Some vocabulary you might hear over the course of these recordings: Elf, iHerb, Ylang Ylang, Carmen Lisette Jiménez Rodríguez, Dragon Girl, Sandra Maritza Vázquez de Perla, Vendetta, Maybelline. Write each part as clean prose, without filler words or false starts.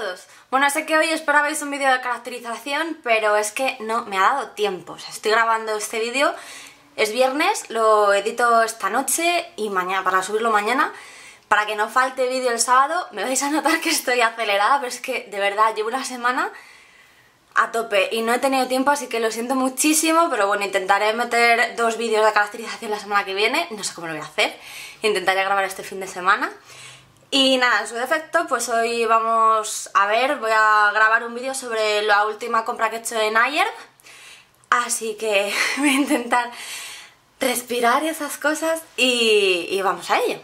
todos. Bueno, sé que hoy esperabais un vídeo de caracterización, pero es que no me ha dado tiempo. O sea, estoy grabando este vídeo, es viernes, lo edito esta noche y mañana, para subirlo mañana, para que no falte vídeo el sábado. Me vais a notar que estoy acelerada, pero es que de verdad llevo una semana a tope y no he tenido tiempo, así que lo siento muchísimo, pero bueno, intentaré meter 2 vídeos de caracterización la semana que viene, no sé cómo lo voy a hacer, intentaré grabar este fin de semana. Y nada, en su defecto, pues hoy vamos a ver, voy a grabar un vídeo sobre la última compra que he hecho en iHerb, así que voy a intentar respirar y esas cosas y vamos a ello.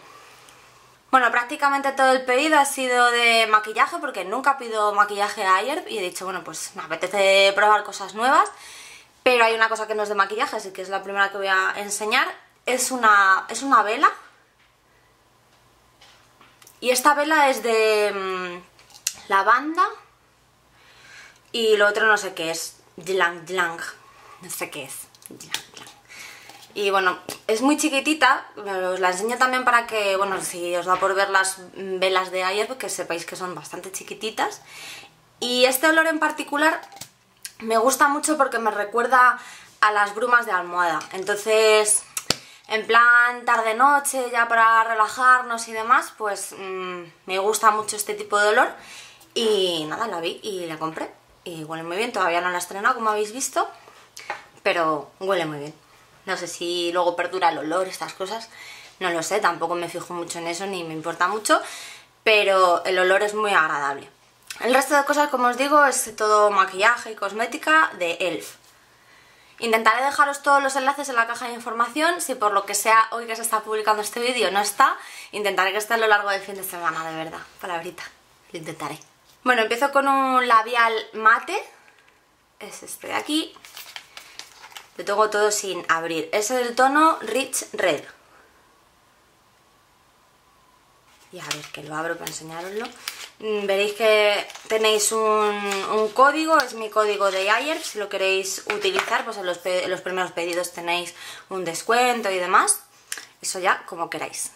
Bueno, prácticamente todo el pedido ha sido de maquillaje, porque nunca pido maquillaje a iHerb y he dicho, bueno, pues me apetece probar cosas nuevas, pero hay una cosa que no es de maquillaje, así que es la primera que voy a enseñar. Es una vela. Y esta vela es de lavanda y lo otro no sé qué es, Ylang Ylang, no sé qué es, Ylang Ylang. Y bueno, es muy chiquitita, os la enseño también para que, bueno, si os da por ver las velas de iHerb, que sepáis que son bastante chiquititas. Y este olor en particular me gusta mucho porque me recuerda a las brumas de almohada, entonces, en plan tarde-noche, ya para relajarnos y demás, pues me gusta mucho este tipo de olor. Y nada, la vi y la compré. Y huele muy bien, todavía no la he estrenado, como habéis visto, pero huele muy bien. No sé si luego perdura el olor, estas cosas, no lo sé, tampoco me fijo mucho en eso ni me importa mucho, pero el olor es muy agradable. El resto de cosas, como os digo, es todo maquillaje y cosmética de Elf. Intentaré dejaros todos los enlaces en la caja de información. Si por lo que sea hoy que se está publicando este vídeo no está, intentaré que esté a lo largo del fin de semana, de verdad, palabrita, lo intentaré. Bueno, empiezo con un labial mate, es este de aquí, lo tengo todo sin abrir, es el tono Rich Red. Y a ver, que lo abro para enseñároslo. Veréis que tenéis un código, es mi código de iHerb, si lo queréis utilizar, pues en los primeros pedidos tenéis un descuento y demás, eso ya como queráis.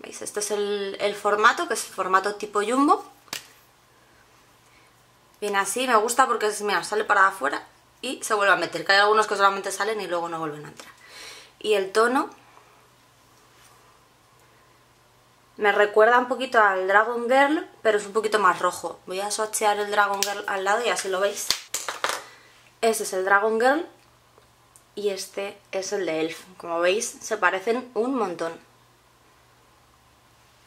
¿Veis? Este es el formato, que es formato tipo jumbo. Viene así, me gusta porque mira, sale para afuera y se vuelve a meter, que hay algunos que solamente salen y luego no vuelven a entrar. Y el tono me recuerda un poquito al Dragon Girl, pero es un poquito más rojo. Voy a swatchear el Dragon Girl al lado y así lo veis. Este es el Dragon Girl y este es el de Elf. Como veis, se parecen un montón.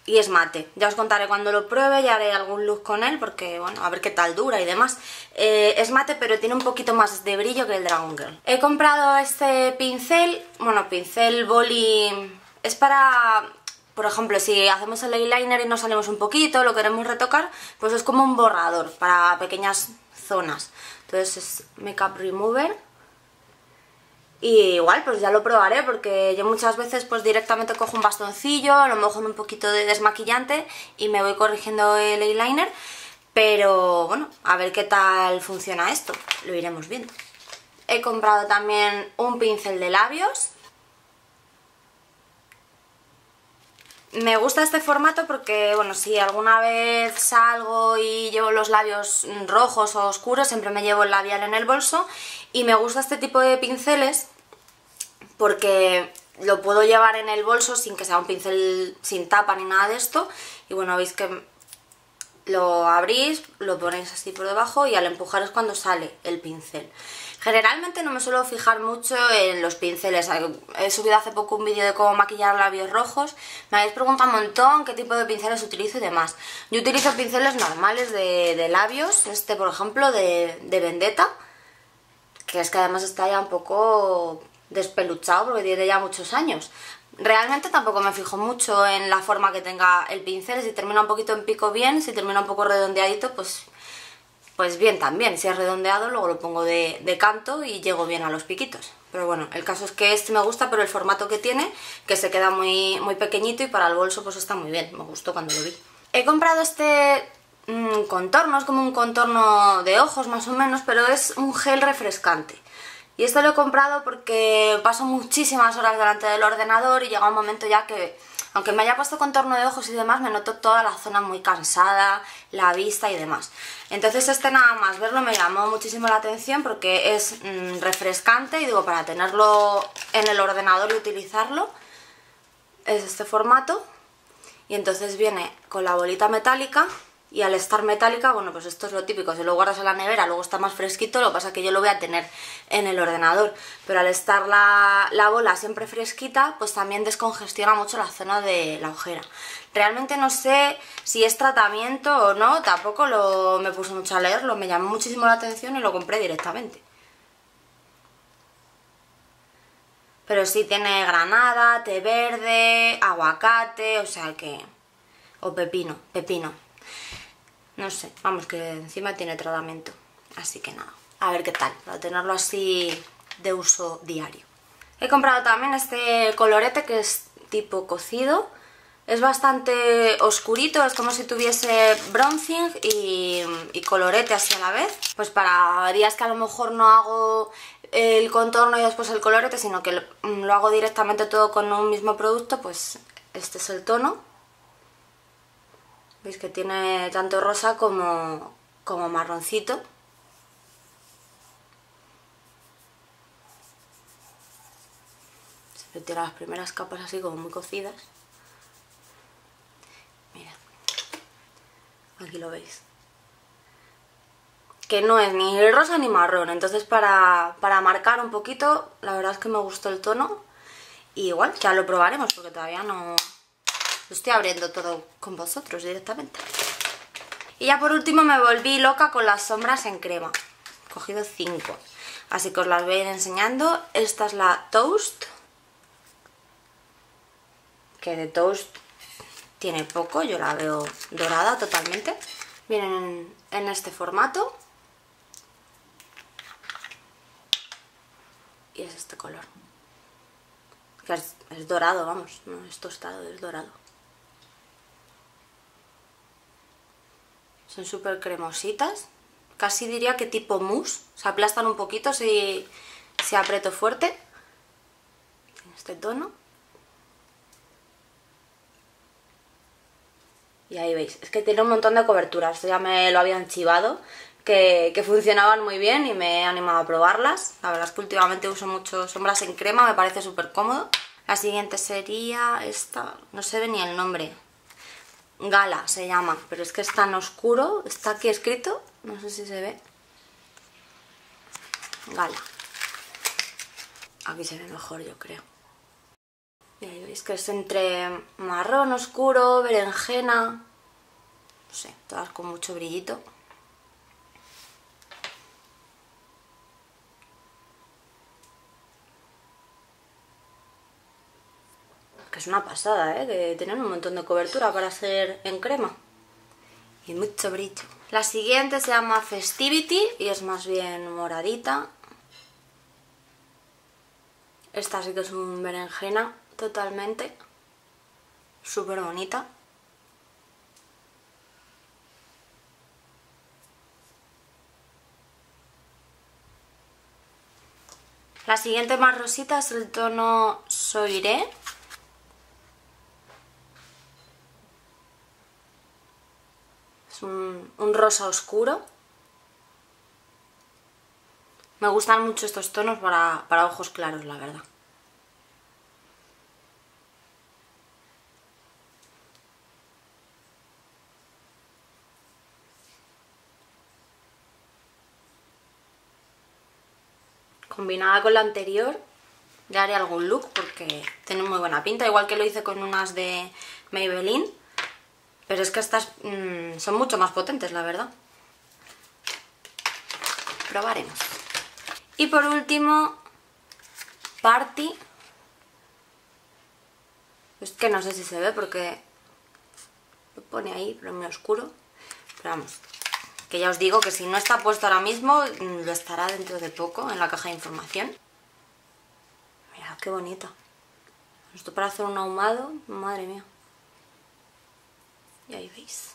Y es mate. Ya os contaré cuando lo pruebe y haré algún look con él, porque bueno, a ver qué tal dura y demás. Es mate, pero tiene un poquito más de brillo que el Dragon Girl. He comprado este pincel, bueno, pincel boli. Es para, por ejemplo, si hacemos el eyeliner y nos salimos un poquito, lo queremos retocar, pues es como un borrador para pequeñas zonas. Entonces es Makeup Remover. Y igual, pues ya lo probaré, porque yo muchas veces pues directamente cojo un bastoncillo, lo mojo en un poquito de desmaquillante y me voy corrigiendo el eyeliner. Pero bueno, a ver qué tal funciona esto, lo iremos viendo. He comprado también un pincel de labios. Me gusta este formato porque, bueno, si alguna vez salgo y llevo los labios rojos o oscuros, siempre me llevo el labial en el bolso. Y me gusta este tipo de pinceles porque lo puedo llevar en el bolso sin que sea un pincel sin tapa ni nada de esto. Y bueno, veis que lo abrís, lo ponéis así por debajo y al empujar es cuando sale el pincel. Generalmente no me suelo fijar mucho en los pinceles. He subido hace poco un vídeo de cómo maquillar labios rojos. Me habéis preguntado un montón qué tipo de pinceles utilizo y demás. Yo utilizo pinceles normales de labios. Este, por ejemplo, de Vendetta, que es que además está ya un poco despeluchado porque tiene ya muchos años. Realmente tampoco me fijo mucho en la forma que tenga el pincel. Si termina un poquito en pico, bien. Si termina un poco redondeadito, pues bien también, si es redondeado luego lo pongo de canto y llego bien a los piquitos. Pero bueno, el caso es que este me gusta por el formato que tiene, que se queda muy, muy pequeñito y para el bolso pues está muy bien, me gustó cuando lo vi. He comprado este contorno, es como un contorno de ojos más o menos, pero es un gel refrescante. Y esto lo he comprado porque paso muchísimas horas delante del ordenador y llega un momento ya que Aunque me haya puesto contorno de ojos y demás, me noto toda la zona muy cansada, la vista y demás. Entonces este nada más verlo me llamó muchísimo la atención porque es refrescante y digo, para tenerlo en el ordenador y utilizarlo, es este formato. Y entonces viene con la bolita metálica y al estar metálica, bueno, pues esto es lo típico, si lo guardas en la nevera luego está más fresquito, lo que pasa es que yo lo voy a tener en el ordenador, pero al estar la bola siempre fresquita, pues también descongestiona mucho la zona de la ojera. Realmente no sé si es tratamiento o no, tampoco me puse mucho a leerlo, me llamó muchísimo la atención y lo compré directamente. Pero sí tiene granada, té verde, aguacate, o sea que... o pepino. No sé, vamos, que encima tiene tratamiento. Así que nada, a ver qué tal, para tenerlo así de uso diario. He comprado también este colorete que es tipo cocido. Es bastante oscurito, es como si tuviese bronzing y colorete así a la vez. Pues para días que a lo mejor no hago el contorno y después el colorete, sino que lo hago directamente todo con un mismo producto, pues este es el tono. Veis que tiene tanto rosa como marroncito. Se tiran las primeras capas así como muy cocidas. Mirad, aquí lo veis. Que no es ni rosa ni marrón, entonces para marcar un poquito, la verdad es que me gustó el tono. Y igual, ya lo probaremos porque todavía no... lo estoy abriendo todo con vosotros directamente. Y ya por último me volví loca con las sombras en crema. He cogido 5. Así que os las voy a ir enseñando. Esta es la Toast. Que de Toast tiene poco. Yo la veo dorada totalmente. Vienen en este formato. Y es este color. Que es dorado, vamos. No es tostado, es dorado. Son súper cremositas, casi diría que tipo mousse, se aplastan un poquito si aprieto fuerte, en este tono. Y ahí veis, es que tiene un montón de coberturas, ya me lo habían chivado, que funcionaban muy bien y me he animado a probarlas. La verdad es que últimamente uso mucho sombras en crema, me parece súper cómodo. La siguiente sería esta, no se ve ni el nombre. Gala se llama, pero es que es tan oscuro, está aquí escrito, no sé si se ve. Gala. Aquí se ve mejor, yo creo. Y ahí veis que es entre marrón oscuro, berenjena, no sé, todas con mucho brillito. Es una pasada, ¿eh? Que tienen un montón de cobertura para hacer en crema. Y mucho brillo. La siguiente se llama Festivity y es más bien moradita. Esta sí que es un berenjena totalmente. Súper bonita. La siguiente más rosita es el tono Soiré. Un rosa oscuro. Me gustan mucho estos tonos para ojos claros, la verdad. Combinada con la anterior, ya haré algún look porque tiene muy buena pinta, igual que lo hice con unas de Maybelline. Pero es que estas son mucho más potentes, la verdad. Probaremos. Y por último, Party. Es que no sé si se ve porque lo pone ahí, pero muy oscuro. Pero vamos, que ya os digo que si no está puesto ahora mismo, lo estará dentro de poco en la caja de información. Mirad qué bonita. Esto para hacer un ahumado, madre mía. Y ahí veis.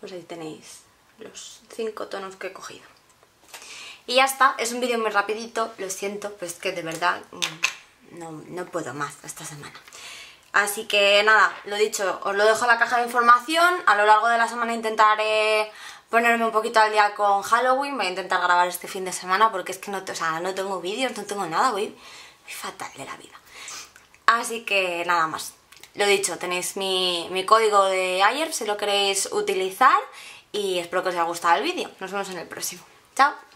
Pues ahí tenéis los 5 tonos que he cogido. Y ya está, es un vídeo muy rapidito, lo siento, pero es que de verdad no puedo más esta semana. Así que nada, lo dicho, os lo dejo en la caja de información. A lo largo de la semana intentaré ponerme un poquito al día con Halloween. Voy a intentar grabar este fin de semana porque es que no, o sea, no tengo vídeos, no tengo nada, voy fatal de la vida. Así que nada más. Lo dicho, tenéis mi código de iHerb si lo queréis utilizar y espero que os haya gustado el vídeo. Nos vemos en el próximo. ¡Chao!